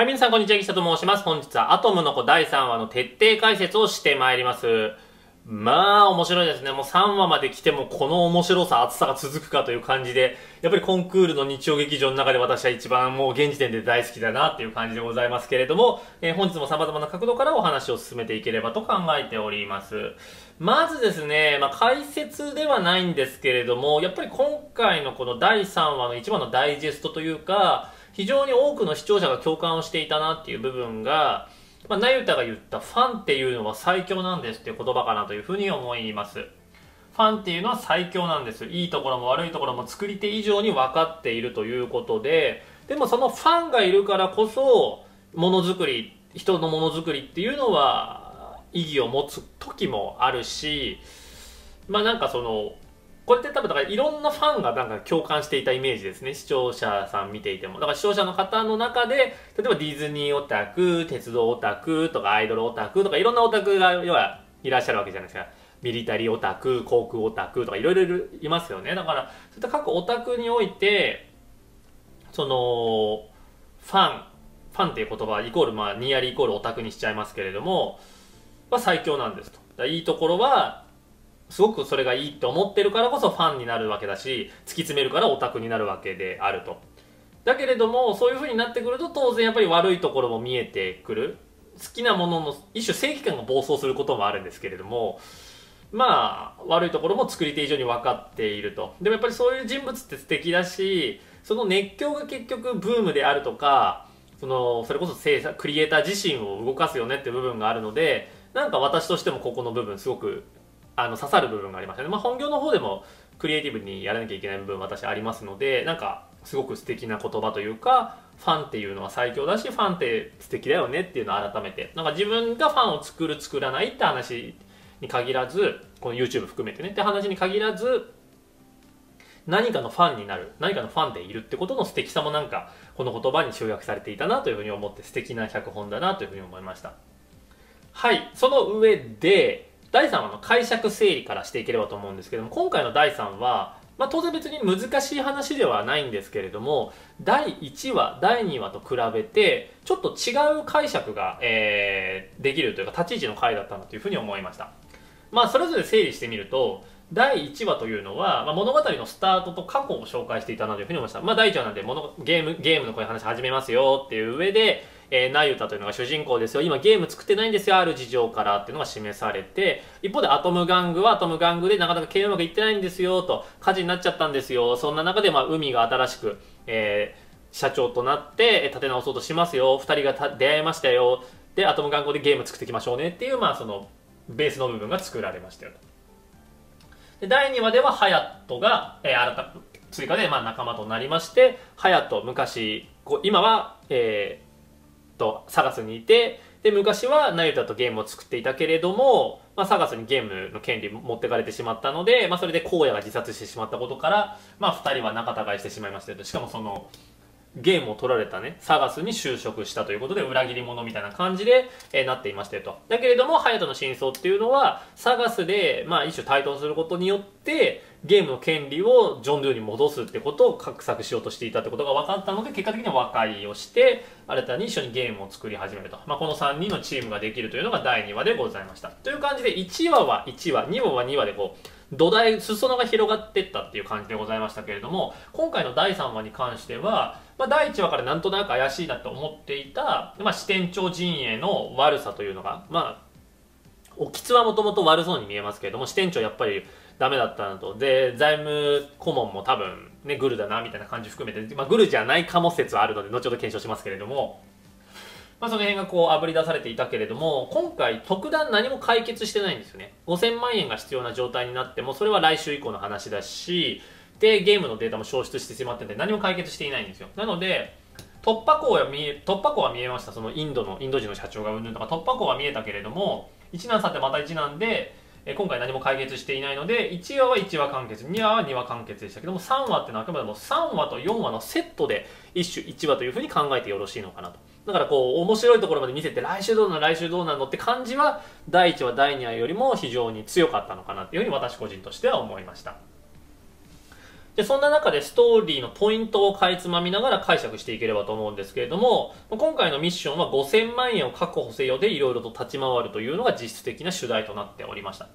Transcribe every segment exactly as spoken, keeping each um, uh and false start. はい、皆さんこんにちは、岸田と申します。本日はアトムの子だいさんわの徹底解説をしてまいります。まあ、面白いですね。もうさんわまで来てもこの面白さ、熱さが続くかという感じで、やっぱりコンクールの日曜劇場の中で私は一番もう現時点で大好きだなっていう感じでございますけれども、えー、本日も様々な角度からお話を進めていければと考えております。まずですね、まあ解説ではないんですけれども、やっぱり今回のこのだいさんわの一番のダイジェストというか、非常に多くの視聴者が共感をしていたなっていう部分が、まあ、那由他が言ったファンっていうのは最強なんですっていう言葉かなというふうに思います。ファンっていうのは最強なんです。いいところも悪いところも作り手以上に分かっているということで、でもそのファンがいるからこそ、ものづくり、人のものづくりっていうのは意義を持つ時もあるし、まあなんかその、これって多分だからいろんなファンがなんか共感していたイメージですね。視聴者さん見ていても。だから視聴者の方の中で、例えばディズニーオタク、鉄道オタクとかアイドルオタクとかいろんなオタクが要はいらっしゃるわけじゃないですか。ミリタリーオタク、航空オタクとかいろいろいますよね。だからそういった各オタクにおいて、その、ファン、ファンっていう言葉イコール、まあ、ニアリイコールオタクにしちゃいますけれども、は最強なんですと。だからいいところは、すごくそれがいいと思ってるからこそファンになるわけだし、突き詰めるからオタクになるわけであると。だけれども、そういう風になってくると当然やっぱり悪いところも見えてくる。好きなものの一種正義感が暴走することもあるんですけれども、まあ、悪いところも作り手以上に分かっていると。でもやっぱりそういう人物って素敵だし、その熱狂が結局ブームであるとか、その、それこそ制作、クリエイター自身を動かすよねって部分があるので、なんか私としてもここの部分すごくあの刺さる部分がありましたね。まあ、本業の方でもクリエイティブにやらなきゃいけない部分私ありますので、なんかすごく素敵な言葉というか、ファンっていうのは最強だし、ファンって素敵だよねっていうのを改めて、なんか自分がファンを作る作らないって話に限らず、この YouTube 含めてねって話に限らず、何かのファンになる、何かのファンでいるってことの素敵さもなんかこの言葉に集約されていたなというふうに思って、素敵な脚本だなというふうに思いました。はい、その上でだいさんわの解釈整理からしていければと思うんですけども、今回のだいさんわ、まあ、当然別に難しい話ではないんですけれども、だいいちわ、だいにわと比べて、ちょっと違う解釈が、えー、できるというか、立ち位置の回だったなというふうに思いました。まあ、それぞれ整理してみると、だいいちわというのは、まあ、物語のスタートと過去を紹介していたなというふうに思いました。まあ、だいいちわなんで物、ゲーム、ゲームのこういう話始めますよっていう上で、えー、那由他というのが主人公ですよ。今ゲーム作ってないんですよ。ある事情からっていうのが示されて、一方でアトム玩具はアトム玩具でなかなか経営うまくいってないんですよと、火事になっちゃったんですよ。そんな中で、まあ、海が新しく、えー、社長となって立て直そうとしますよ。二人が出会いましたよ。で、アトム玩具でゲーム作っていきましょうねっていう、まあ、その、ベースの部分が作られましたよ。で、だいにわではハヤトが、えー、新た、追加で、まあ、仲間となりまして、ハヤト、昔、こ今は、えー、SAGASにいて、で昔は那由他とゲームを作っていたけれども、まあ、SAGASにゲームの権利持ってかれてしまったので、まあ、それで荒野が自殺してしまったことから、まあ、ふたりは仲違いしてしまいましたよと。しかもそのゲームを取られたね、SAGASに就職したということで、裏切り者みたいな感じで、えー、なっていましたよと。だけれども、ハヤトの真相っていうのは、SAGASで、まあ、一種対等することによって、ゲームの権利をジョン・ドゥに戻すってことを画策しようとしていたってことが分かったので、結果的に和解をして、新たに一緒にゲームを作り始めると。まあ、このさんにんのチームができるというのがだいにわでございました。という感じで、いちわはいちわ、にわはにわでこう、土台、裾野が広がっていったっていう感じでございましたけれども、今回のだいさんわに関しては、まあ、だいいちわからなんとなく怪しいなと思っていた、まあ、支店長陣営の悪さというのが、まあ、興津はもともと悪そうに見えますけれども、支店長やっぱりダメだったなと。で、財務顧問も多分、ね、グルだなみたいな感じ含めて、まあ、グルじゃないかも説はあるので、後ほど検証しますけれども、まあその辺がこう炙り出されていたけれども、今回特段何も解決してないんですよね。ごせんまんえんが必要な状態になっても、それは来週以降の話だし、で、ゲームのデータも消失してしまってて、何も解決していないんですよ。なので、突破口は見え、突破口は見えました。そのインドの、インド人の社長がうんぬんとか、突破口は見えたけれども、一難去ってまた一難で、え今回何も解決していないので、いちわはいちわ完結、にわはにわ完結でしたけども、さんわっていうのはあくまでもさんわとよんわのセットで一種いちわというふうに考えてよろしいのかなと。だからこう面白いところまで見せて、来週どうなの、来週どうなのって感じはだいいちわだいにわよりも非常に強かったのかなっていうふうに私個人としては思いました。でそんな中でストーリーのポイントをかいつまみながら解釈していければと思うんですけれども、今回のミッションはごせんまんえんを確保せよでいろいろと立ち回るというのが実質的な主題となっておりました。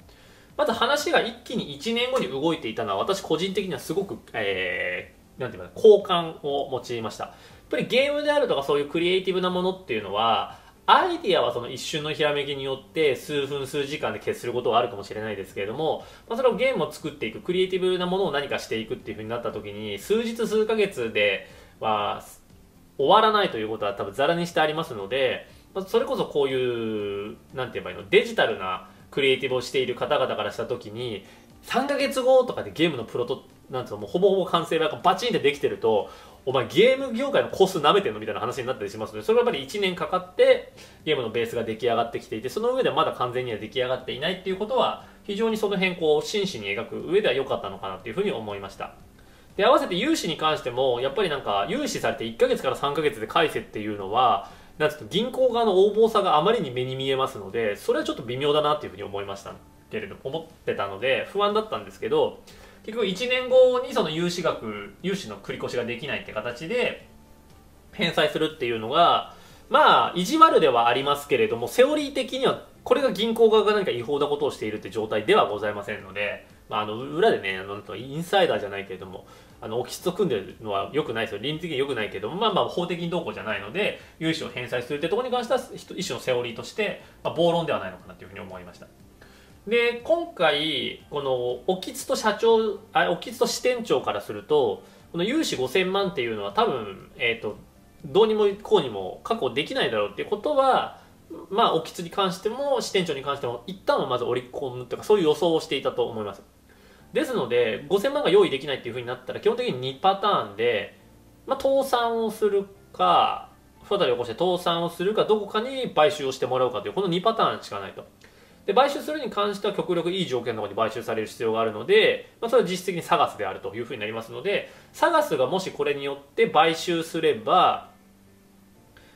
まず話が一気にいちねんごに動いていたのは、私個人的にはすごく、えー、なんていうか、好感を用いました。やっぱりゲームであるとかそういうクリエイティブなものっていうのは、アイディアはその一瞬のひらめきによって数分数時間で決することはあるかもしれないですけれども、まあ、それをゲームを作っていく、クリエイティブなものを何かしていくっていう風になった時に、数日数ヶ月では終わらないということは多分ざらにしてありますので、まあ、それこそこういう、なんて言えばいいの、デジタルなクリエイティブをしている方々からした時に、さんかげつごとかでゲームのプロトなんていうのもうほぼほぼ完成がバチンってできてると、お前ゲーム業界のコス舐めてんのみたいな話になったりしますので、それがやっぱりいちねんかかってゲームのベースが出来上がってきていて、その上でまだ完全には出来上がっていないっていうことは、非常にその辺こう真摯に描く上では良かったのかなっていうふうに思いました。で、合わせて融資に関しても、やっぱりなんか融資されていっかげつからさんかげつで返せっていうのは、なんていうと銀行側の横暴さがあまりに目に見えますので、それはちょっと微妙だなっていうふうに思いましたけれど、思ってたので不安だったんですけど、結局いちねんごにその融資額、融資の繰り越しができないって形で返済するっていうのが、まあ意地悪ではありますけれども、セオリー的にはこれが銀行側が何か違法なことをしているって状態ではございませんので、まあ、あの裏でね、あのインサイダーじゃないけれども、あのオキシと組んでるのは良くないですよ。倫理的に良くないけども、まあまあ法的にどうこうじゃないので、融資を返済するってところに関しては一種のセオリーとして、まあ、暴論ではないのかなというふうに思いました。で、今回この興津と社長、あ、興津と支店長からすると、この融資ごせんまんっていうのは多分、えー、とどうにもこうにも確保できないだろうっていうことは、まあ興津に関しても支店長に関しても一旦はまず織り込むというか、そういう予想をしていたと思います。ですのでごせんまんが用意できないっていうふうになったら、基本的ににパターンで、まあ、倒産をするか、不渡りを起こして倒産をするか、どこかに買収をしてもらうかという、このにパターンしかないと。で、買収するに関しては極力いい条件の方に買収される必要があるので、まあ、それは実質的に サガス であるというふうになりますので、 サガス がもしこれによって買収すれば、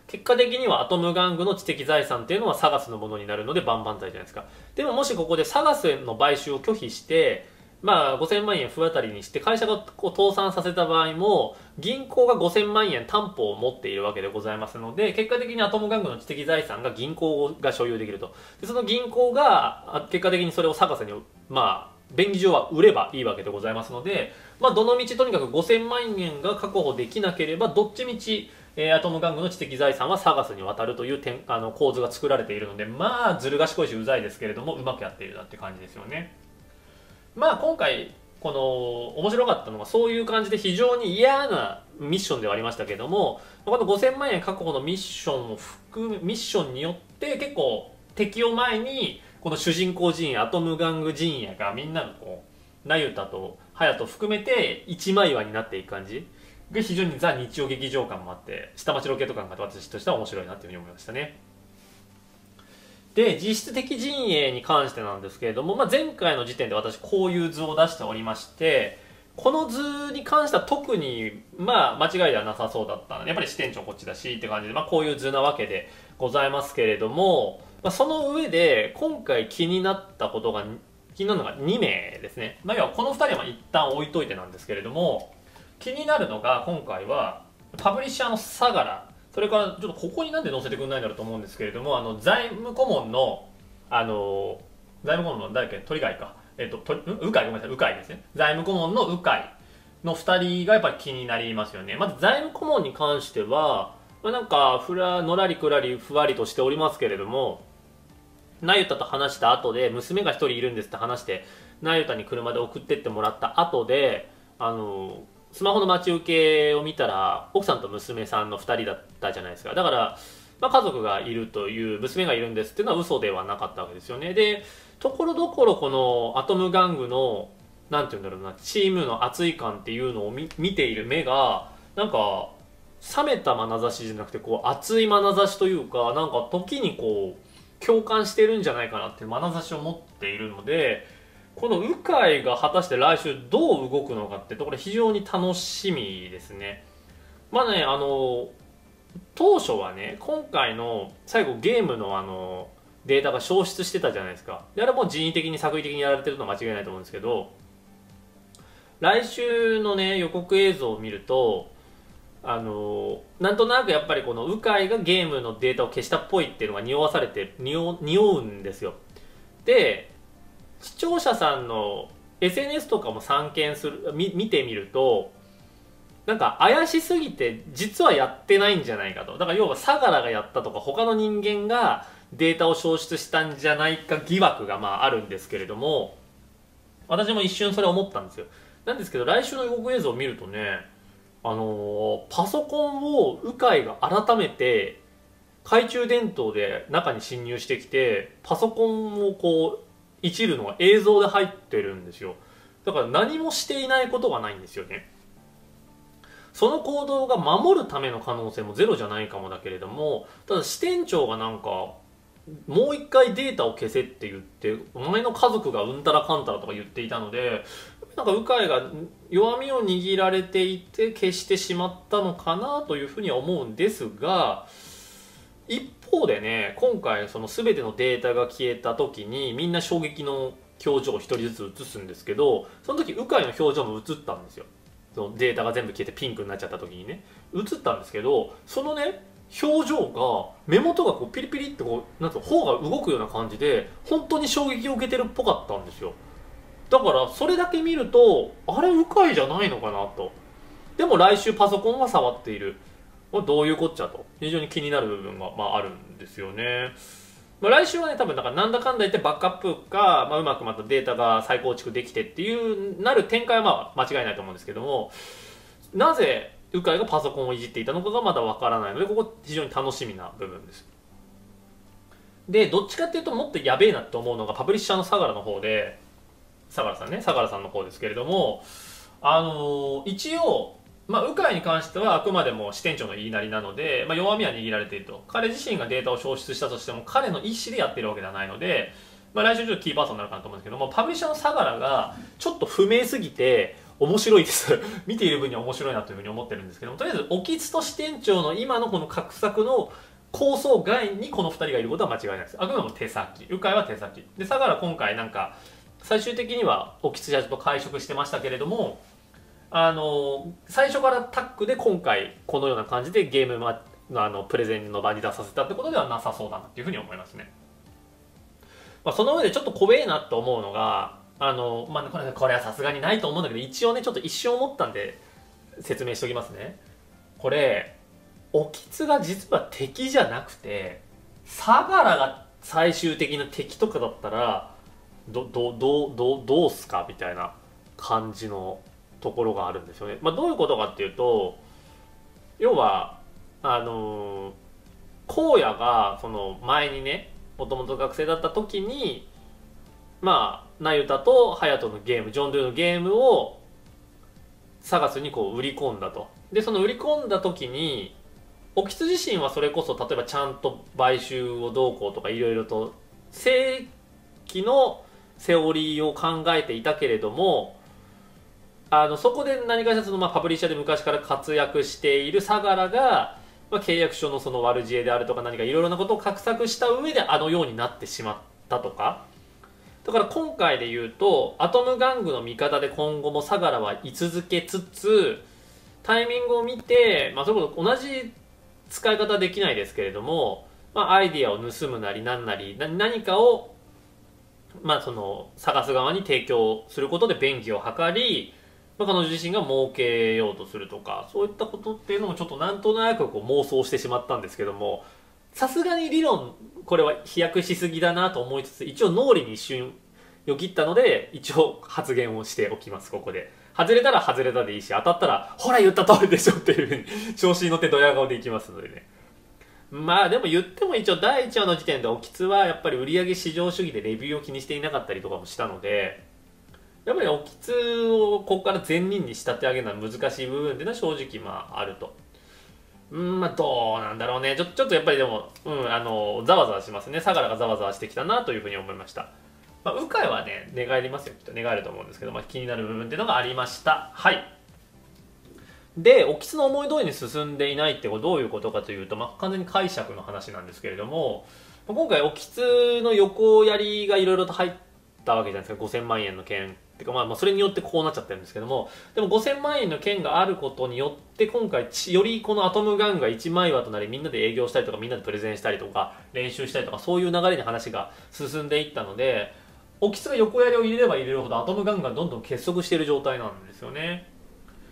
結果的にはアトム玩具の知的財産っていうのは サガス のものになるので万々歳じゃないですか。でももしここで サガス への買収を拒否して、まあ、ごせんまんえん不渡りにして会社がこう倒産させた場合も、銀行がごせんまんえん担保を持っているわけでございますので、結果的にアトム玩具の知的財産が銀行が所有できると。で、その銀行が結果的にそれをサガスに、まあ、便宜上は売ればいいわけでございますので、まあ、どのみちとにかくごせんまんえんが確保できなければ、どっちみち、えー、アトム玩具の知的財産はサガスに渡るという点、あの構図が作られているので、まあずる賢いしうざいですけれども、うまくやっているなって感じですよね。まあ今回この面白かったのが、そういう感じで非常に嫌なミッションではありましたけども、このごせんまんえん確保のミッションを含むミッションによって、結構敵を前にこの主人公陣営、アトム玩具陣営がみんながこう那由他と隼人含めて一枚岩になっていく感じが、非常にザ日曜劇場感もあって、下町ロケット感があって、私としては面白いなというふうに思いましたね。で、実質的陣営に関してなんですけれども、まあ、前回の時点で私こういう図を出しておりまして、この図に関しては特に、まあ、間違いではなさそうだったので、やっぱり支店長こっちだしって感じで、まあ、こういう図なわけでございますけれども、まあ、その上で今回気になったことが気になるのがにめいですね。まあ、要はこのふたりは一旦置いといてなんですけれども、気になるのが今回はパブリッシャーの相良、それからちょっとここになんで載せてくれないんだろうと思うんですけれども、あの財務顧問のあの財務顧問の誰っけ、鳥貝か、えっとと鵜飼、ごめんなさい、鵜飼ですね。財務顧問の鵜飼のふたりがやっぱり気になりますよね。まず財務顧問に関しては、まあ、なんかふらのらりくらりふわりとしておりますけれども、那由他と話した後で、娘がひとりいるんですって話して、那由他に車で送ってってもらった後で、あのスマホの待ち受けを見たら、奥さんと娘さんのふたりだったじゃないですか。だから、まあ、家族がいるという、娘がいるんですっていうのは嘘ではなかったわけですよね。で、ところどころこのアトム玩具の、なんて言うんだろうな、チームの熱い感っていうのを 見, 見ている目が、なんか冷めた眼差しじゃなくて、こう熱い眼差しというか、なんか時にこう共感してるんじゃないかなっていう眼差しを持っているので、この鵜飼が果たして来週どう動くのかってところ、非常に楽しみですね。まあね、あの当初はね、今回の最後ゲームのあのデータが消失してたじゃないですか。で、あれも人為的に作為的にやられてるのは間違いないと思うんですけど、来週のね予告映像を見ると、あのなんとなくやっぱりこの鵜飼がゲームのデータを消したっぽいっていうのが匂わされて匂うんですよ。で視聴者さんの エスエヌエス とかも散見する 見, 見てみると、なんか怪しすぎて実はやってないんじゃないかと。だから要は相良がやったとか他の人間がデータを消失したんじゃないか疑惑がまああるんですけれども、私も一瞬それ思ったんですよ。なんですけど来週の予告映像を見るとね、あのー、パソコンを鵜飼が改めて懐中電灯で中に侵入してきてパソコンをこういじるのが映像で入ってるんですよ。だから何もしていないことがないんですよね。その行動が守るための可能性もゼロじゃないかもだけれども、ただ支店長がなんかもう一回データを消せって言ってお前の家族がうんたらかんたらとか言っていたので、なんか鵜飼が弱みを握られていて消してしまったのかなというふうには思うんですが、一方でね今回その全てのデータが消えた時にみんな衝撃の表情をひとりずつ映すんですけど、その時鵜飼の表情も映ったんですよ。そのデータが全部消えてピンクになっちゃった時にね映ったんですけど、そのね表情が目元がこうピリピリってこうなんか頬が動くような感じで本当に衝撃を受けてるっぽかったんですよ。だからそれだけ見るとあれ鵜飼じゃないのかなと。でも来週パソコンは触っている、どういうこっちゃと非常に気になる部分が、まあ、あるんですよね。まあ、来週はね多分だからなんだかんだ言ってバックアップか、まあ、うまくまたデータが再構築できてっていうなる展開はまあ間違いないと思うんですけども、なぜ鵜飼がパソコンをいじっていたのかがまだわからないので、ここ非常に楽しみな部分です。でどっちかっていうともっとやべえなと思うのがパブリッシャーの相良の方で、相良さんね相良さんの方ですけれども、あのー、一応まあ鵜飼に関してはあくまでも支店長の言いなりなので、まあ、弱みは握られていると。彼自身がデータを消失したとしても彼の意思でやってるわけではないので、まあ、来週ちょっとキーパーソンになるかなと思うんですけども、パブリッシャーの相良がちょっと不明すぎて面白いです見ている分には面白いなというふうに思ってるんですけども、とりあえず興津と支店長の今のこの画策の構想外にこのふたりがいることは間違いないです。あくまでも手先、鵜飼は手先で、相良今回なんか最終的には興津社長と会食してましたけれども、あの最初からタッグで今回このような感じでゲームのあのプレゼンの場に出させたってことではなさそうだなっていうふうに思いますね。まあ、その上でちょっと怖えなと思うのが、あの、まあ、これ、これはさすがにないと思うんだけど一応ねちょっと一瞬思ったんで説明しておきますね。これ興津が実は敵じゃなくて相良が最終的な敵とかだったらどどどどどうすかみたいな感じのところがあるんですよね。まあ、どういうことかっていうと、要はあのー、荒野がその前にねもともと学生だった時にまあ那由他と隼人のゲームジョン・ドゥのゲームをSAGASにこう売り込んだと。でその売り込んだ時に興津自身はそれこそ例えばちゃんと買収をどうこうとかいろいろと正規のセオリーを考えていたけれども、あのそこで何かしらその、まあ、パブリッシャーで昔から活躍している相良が、まあ、契約書のその悪知恵であるとか何かいろいろなことを画策した上であのようになってしまったとか。だから今回で言うとアトム玩具の味方で今後も相良は居続けつつ、タイミングを見て、まあ、それこそ同じ使い方できないですけれども、まあ、アイディアを盗むなり何なりな何かを、まあ、そのSAGAS側に提供することで便宜を図り、まあ、彼女自身が儲けようとするとかそういったことっていうのもちょっとなんとなくこう妄想してしまったんですけども、さすがに理論これは飛躍しすぎだなと思いつつ一応脳裏に一瞬よぎったので一応発言をしておきます。ここで外れたら外れたでいいし当たったらほら言った通りでしょっていう風に調子に乗ってドヤ顔でいきますのでね。まあでも言っても一応だいいちわの時点で興津はやっぱり売上至上主義でレビューを気にしていなかったりとかもしたので、やっぱり興津をここから善人に仕立て上げるのは難しい部分っていうのは正直まああると。うんまあどうなんだろうね。ちょ、ちょっとやっぱりでもうんあのざわざわしますね。相良がざわざわしてきたなというふうに思いました。まあ、鵜飼はね寝返りますよきっと、寝返ると思うんですけど、まあ、気になる部分っていうのがありました。はい。で興津の思い通りに進んでいないってどういうことかというと、まあ、完全に解釈の話なんですけれども、今回興津の横やりがいろいろと入ったわけじゃないですか。ごせんまんえんの件っていうか、まあ、まあそれによってこうなっちゃってるんですけども、でもごせんまんえんの券があることによって今回よりこのアトムガンがいちまい輪となり、みんなで営業したりとかみんなでプレゼンしたりとか練習したりとかそういう流れに話が進んでいったので、興津が横やりを入れれば入れるほどアトムガンがどんどん結束している状態なんですよね。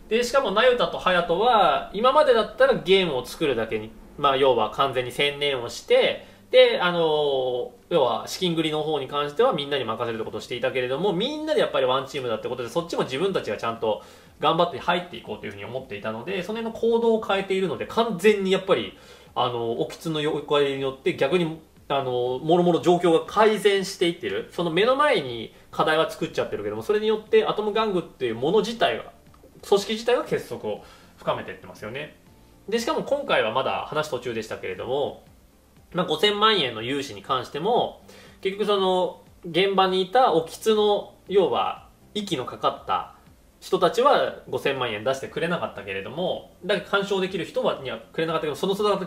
でしかも那由他と隼人は今までだったらゲームを作るだけに、まあ、要は完全に専念をして、であの要は資金繰りの方に関してはみんなに任せるってことをしていたけれども、みんなでやっぱりワンチームだってことでそっちも自分たちがちゃんと頑張って入っていこうというふうに思っていたので、その辺の行動を変えているので完全にやっぱりあの興津の横やりによって逆にあのもろもろ状況が改善していってる。その目の前に課題は作っちゃってるけども、それによってアトム玩具っていうもの自体が、組織自体が結束を深めていってますよね。でしかも今回はまだ話途中でしたけれども、まあ、ごせんまんえんの融資に関しても結局その現場にいた興津の要は息のかかった人たちはごせんまんえん出してくれなかったけれども、だけど干渉できる人はにはくれなかったけど、その外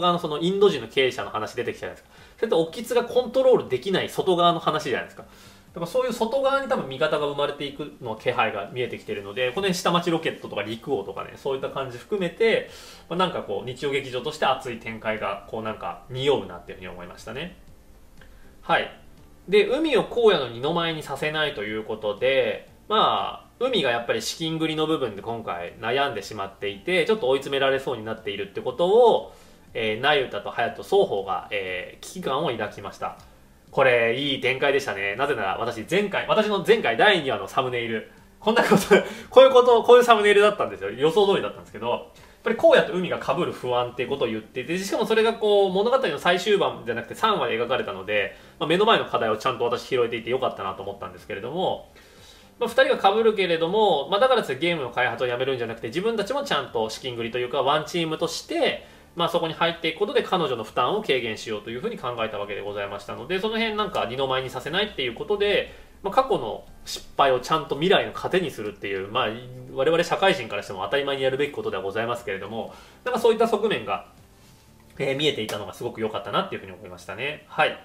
側のそのインド人の経営者の話出てきたじゃないですか。それと興津がコントロールできない外側の話じゃないですか。だからそういう外側に多分味方が生まれていくの気配が見えてきているので、この辺下町ロケットとか陸王とかね、そういった感じ含めて、まあ、なんかこう日曜劇場として熱い展開がこうなんか匂うなっていうふうに思いましたね。はい。で海を荒野の二の舞にさせないということで、まあ海がやっぱり資金繰りの部分で今回悩んでしまっていて、ちょっと追い詰められそうになっているってことを、えー、那由他と隼人双方が、えー、危機感を抱きました。これいい展開でしたね。なぜなら私前回私の前回だいにわのサムネイル、こんなことこういうことこういうサムネイルだったんですよ。予想通りだったんですけど、やっぱり荒野と海がかぶる不安っていうことを言っていて、しかもそれがこう物語の最終盤じゃなくてさんわで描かれたので、まあ、目の前の課題をちゃんと私拾えていてよかったなと思ったんですけれども、まあ、ふたりが被るけれども、まあ、だからゲームの開発をやめるんじゃなくて自分たちもちゃんと資金繰りというかワンチームとして、まあ、そこに入っていくことで彼女の負担を軽減しようというふうに考えたわけでございましたので、その辺なんか二の舞にさせないっていうことで、まあ、過去の失敗をちゃんと未来の糧にするっていう、まあ、我々社会人からしても当たり前にやるべきことではございますけれども、なんかそういった側面が、えー、見えていたのがすごく良かったなっていうふうに思いましたね。はい。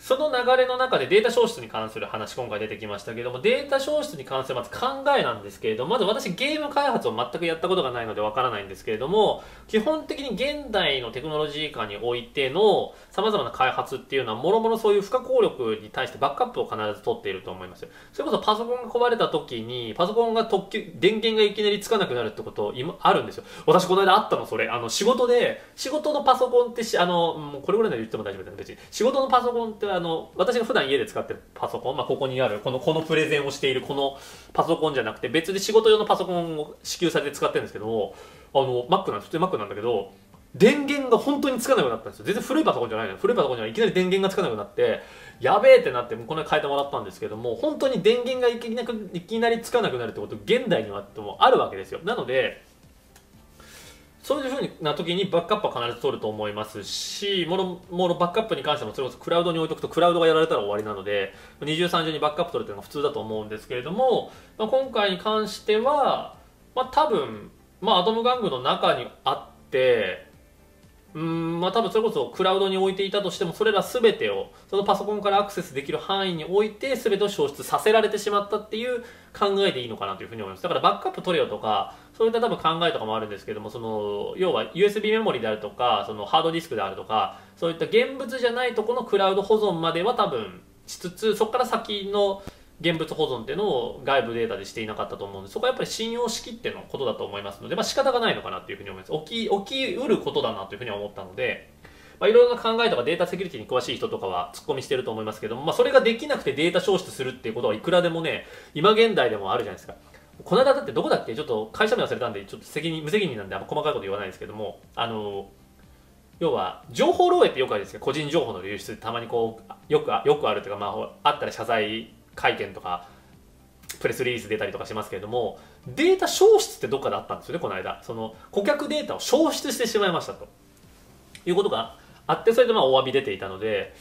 その流れの中でデータ消失に関する話今回出てきましたけども、データ消失に関するまず考えなんですけれども、まず私ゲーム開発を全くやったことがないのでわからないんですけれども、基本的に現代のテクノロジー化においての様々な開発っていうのはもろもろそういう不可抗力に対してバックアップを必ず取っていると思いますよ。それこそパソコンが壊れた時にパソコンが特急電源がいきなりつかなくなるってこと今あるんですよ。私この間あったのそれ、あの仕事で仕事のパソコンってしあのもうこれぐらいの言っても大丈夫だね。別に仕事のパソコンってあの私が普段家で使ってるパソコン、まあ、ここにあるこのこのプレゼンをしているこのパソコンじゃなくて別で仕事用のパソコンを支給されて使ってるんですけども、あの Mac なんです。普通 Mac なんだけど電源が本当につかなくなったんですよ。全然古いパソコンじゃないの、古いパソコンじゃない、いきなり電源がつかなくなってやべえってなって、もうこの間変えてもらったんですけども、本当に電源がいきなくいきなりつかなくなるってこと現代にはってもあるわけですよ。なのでそういうふうな時にバックアップは必ず取ると思いますし、もろもろバックアップに関してもそれこそクラウドに置いておくとクラウドがやられたら終わりなので二重三重にバックアップ取るというのが普通だと思うんですけれども、まあ、今回に関しては、まあ、多分、まあ、アトム玩具の中にあってうーん、まあ、多分それこそクラウドに置いていたとしてもそれら全てをそのパソコンからアクセスできる範囲に置いて全てを消失させられてしまったっていう考えでいいのかなというふうに思います。だからバックアップ取れよとかそういった多分考えとかもあるんですけども、その要は ユーエスビー メモリであるとかそのハードディスクであるとかそういった現物じゃないとこのクラウド保存までは多分しつつ、そこから先の現物保存っていうのを外部データでしていなかったと思うんで、そこはやっぱり信用しきってのことだと思いますので、まあ、仕方がないのかなというふうに思います。起き、起きうることだなというふうに思ったので、まあ、いろいろな考えとかデータセキュリティに詳しい人とかはツッコミしてると思いますけども、まあ、それができなくてデータ消失するっていうことはいくらでもね、今現代でもあるじゃないですか。この間だってどこだっけ、ちょっと会社名忘れたんでちょっと責任無責任なんであんま細かいこと言わないですけども、あの要は情報漏洩ってよくあるんですけど、個人情報の流出ってたまにこうよくよくあるというか、まあ、あったら謝罪会見とかプレスリリース出たりとかしますけれども、データ消失ってどっかであったんですよね。この間その顧客データを消失してしまいましたということがあって、それでまあお詫び出ていたので、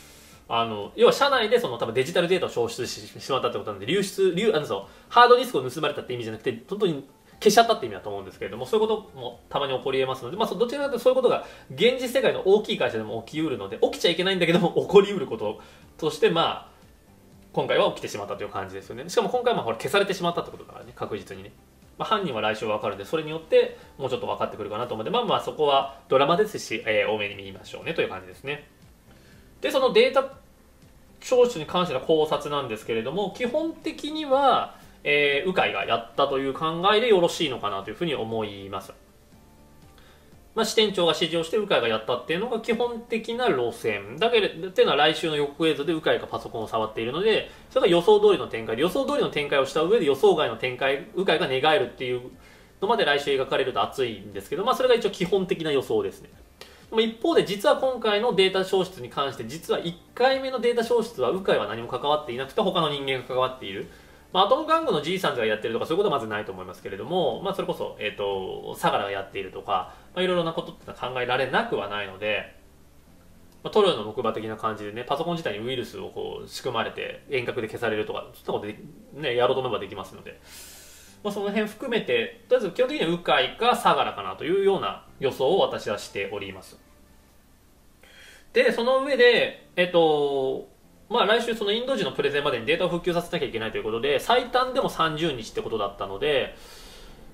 あの要は社内でその多分デジタルデータを消失してしまったってことなんで、流出流あのそうハードディスクを盗まれたって意味じゃなくて本当に消しちゃったって意味だと思うんですけれども、そういうこともたまに起こり得ますので、まあ、どちらかというとそういうことが現実世界の大きい会社でも起きうるので、起きちゃいけないんだけども起こりうることとしてまあ今回は起きてしまったという感じですよね。しかも今回はほら消されてしまったってことだからね、確実にね。まあ、犯人は来週分かるんで、それによってもうちょっと分かってくるかなと思うんで、まあまあそこはドラマですし、えー、多めに見ましょうねという感じですね。で、そのデータ聴取に関しての考察なんですけれども、基本的には、えー、鵜飼がやったという考えでよろしいのかなというふうに思います。まあ、支店長が指示をして鵜飼がやったっていうのが基本的な路線だけで、っていうのは来週の予告映像で鵜飼がパソコンを触っているので、それが予想通りの展開で、予想通りの展開をした上で予想外の展開、鵜飼が寝返るっていうのまで来週描かれると熱いんですけど、まあ、それが一応基本的な予想ですね。でも一方で実は今回のデータ消失に関して、実はいっかいめのデータ消失は鵜飼は何も関わっていなくて他の人間が関わっている。まあ、アトム玩具のじいさんがやってるとかそういうことはまずないと思いますけれども、まあ、それこそ、えーと、相良がやっているとか、まあ、いろいろなことって考えられなくはないので、まあ、塗料の木馬的な感じでね、パソコン自体にウイルスをこう仕組まれて遠隔で消されるとか、そういったことで、ね、やろうと思えばできますので、まあ、その辺含めてとりあえず基本的には鵜飼か相良かなというような予想を私はしております。で、その上でえっ、ー、とまあ来週そのインド人のプレゼンまでにデータを復旧させなきゃいけないということで、最短でもさんじゅうにちってことだったので、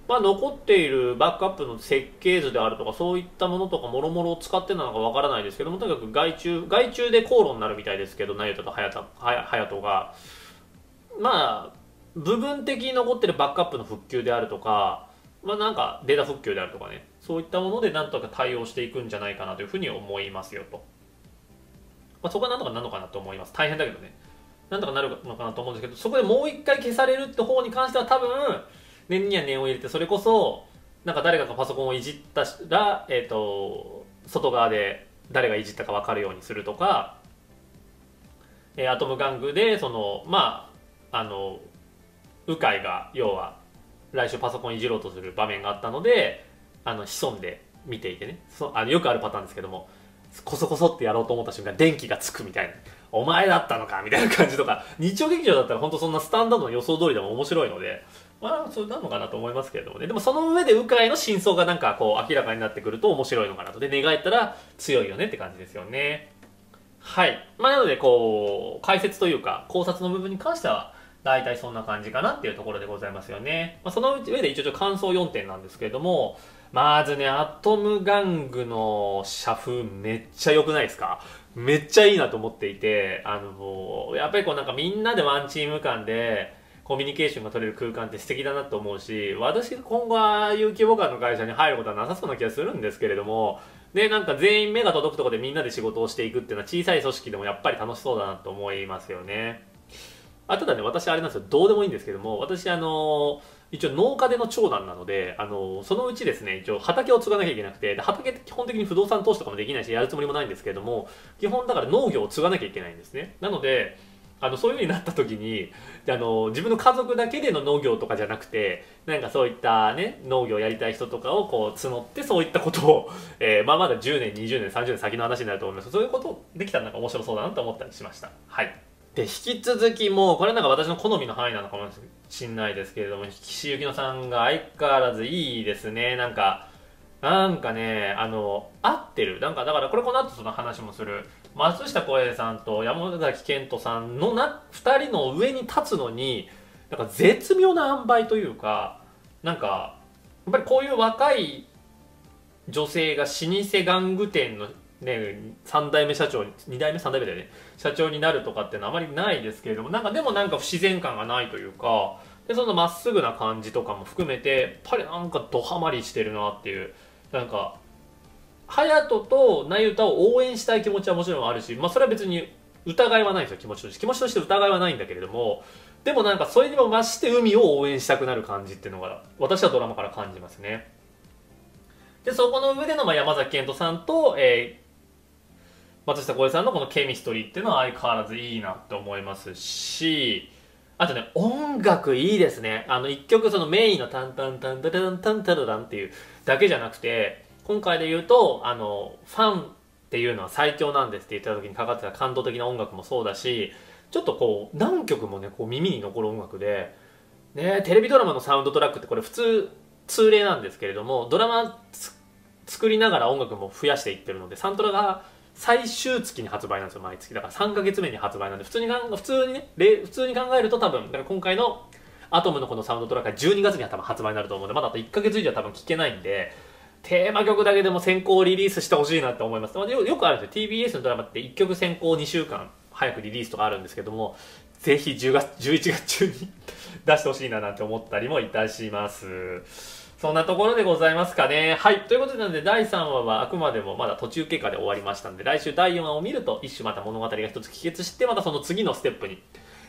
まあ残っているバックアップの設計図であるとかそういったものとかもろもろを使ってなのかわからないですけども、とにかく外注外注で口論になるみたいですけど、那由他と隼人がまあ部分的に残っているバックアップの復旧であるとか、まあなんかデータ復旧であるとかね、そういったものでなんとか対応していくんじゃないかなというふうに思いますよと。まあそこはなんとかなるのかなと思います。大変だけどね、なんとかなるのかなと思うんですけど、そこでもう一回消されるって方に関しては多分念には念を入れて、それこそなんか誰かがパソコンをいじったら、えーと外側で誰がいじったか分かるようにするとか、えー、アトム玩具でそのまああの鵜飼が要は来週パソコンいじろうとする場面があったので、あの潜んで見ていてね、そあのよくあるパターンですけども、コソコソってやろうと思った瞬間電気がつくみたいな、お前だったのかみたいな感じとか、日曜劇場だったら本当そんなスタンダードの予想通りでも面白いので、まあそうなのかなと思いますけれどもね。でもその上で鵜飼の真相がなんかこう明らかになってくると面白いのかなと。で、寝返ったら強いよねって感じですよね。はい、まあ、なのでこう解説というか考察の部分に関しては大体そんな感じかなっていうところでございますよね。まあ、その上で一応感想よんてんなんですけれども、まずね、アトム玩具の社風めっちゃ良くないですか？めっちゃいいなと思っていて、あの、やっぱりこうなんかみんなでワンチーム感でコミュニケーションが取れる空間って素敵だなと思うし、私が今後ああいう規模感の会社に入ることはなさそうな気がするんですけれども、で、なんか全員目が届くところでみんなで仕事をしていくっていうのは小さい組織でもやっぱり楽しそうだなと思いますよね。あ、ただね、私あれなんですよ、どうでもいいんですけども、私あのー、一応農家での長男なので、あのー、そのうちですね、一応畑を継がなきゃいけなくて、で畑って基本的に不動産投資とかもできないしやるつもりもないんですけれども、基本だから農業を継がなきゃいけないんですね。なのであのそういう風になった時に、あのー、自分の家族だけでの農業とかじゃなくて、なんかそういったね、農業やりたい人とかをこう募って、そういったことを、えー、まあまだじゅうねんにじゅうねんさんじゅうねん先の話になると思います。そういうことできたらなんか面白そうだなと思ったりしました。はい。で、引き続きもう、これなんか私の好みの範囲なのかもしんないですけれども、岸由紀乃さんが相変わらずいいですね。なんか、なんかね、あの、合ってる。なんか、だからこれこの後その話もする。松下洸平さんと山崎賢人さんのな、二人の上に立つのに、なんか絶妙な塩梅というか、なんか、やっぱりこういう若い女性が老舗玩具店の、ね、さんだいめ社長ににだいめさんだいめだよね、社長になるとかってのはあまりないですけれども、なんかでもなんか不自然感がないというか、でそのまっすぐな感じとかも含めてやっぱりなんかドハマりしてるなっていう、なんか隼人と那由他を応援したい気持ちはもちろんあるし、まあ、それは別に疑いはないんですよ。気持ちとして気持ちとして疑いはないんだけれども、でもなんかそれにも増して海を応援したくなる感じっていうのが私はドラマから感じますね。でそこの上でのまあ山崎賢人さんと、えー松下洸平さんのこのケミストリーっていうのは相変わらずいいなって思いますし、あとね、音楽いいですね。あの一曲そのメインのタンタンタンタランタンタラランっていうだけじゃなくて、今回で言うとあのファンっていうのは最強なんですって言った時にかかってた感動的な音楽もそうだし、ちょっとこう何曲もねこう耳に残る音楽で、ね、テレビドラマのサウンドトラックってこれ普通通例なんですけれども、ドラマ作りながら音楽も増やしていってるので、サントラが最終月に発売なんですよ、毎月。だからさんかげつめに発売なんで、普通にかん普通にね、普通に考えると多分、だから今回のアトムのこのサウンドトラックはじゅうにがつには多分発売になると思うんで、まだあといっかげつ以上は多分聴けないんで、テーマ曲だけでも先行リリースしてほしいなって思います。まあ、よ, よくあるんですよ、ティービーエス のドラマっていっきょく先行にしゅうかん早くリリースとかあるんですけども、ぜひじゅうがつじゅういちがつ中に出してほしいななんて思ったりもいたします。そんなところでございますかね。はい。ということで、なのでだいさんわはあくまでもまだ途中経過で終わりましたので、来週だいよんわを見ると一種また物語が一つ帰結して、またその次のステップに、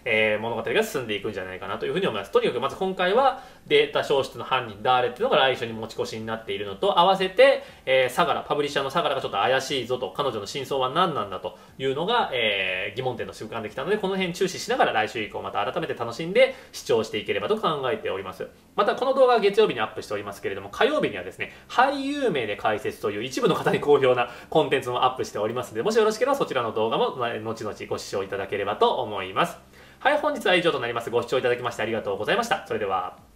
えー、物語が進んでいくんじゃないかなというふうに思います。とにかくまず今回はデータ消失の犯人誰っていうのが来週に持ち越しになっているのと、合わせて、えー、サガラ、パブリッシャーのサガラがちょっと怪しいぞと、彼女の真相は何なんだというのが、えー、疑問点として浮かんできたので、この辺注視しながら来週以降また改めて楽しんで視聴していければと考えております。またこの動画は月曜日にアップしておりますけれども、火曜日にはですね、俳優名で解説という一部の方に好評なコンテンツもアップしておりますので、もしよろしければそちらの動画も後々ご視聴いただければと思います。はい、本日は以上となります。ご視聴いただきましてありがとうございました。それでは。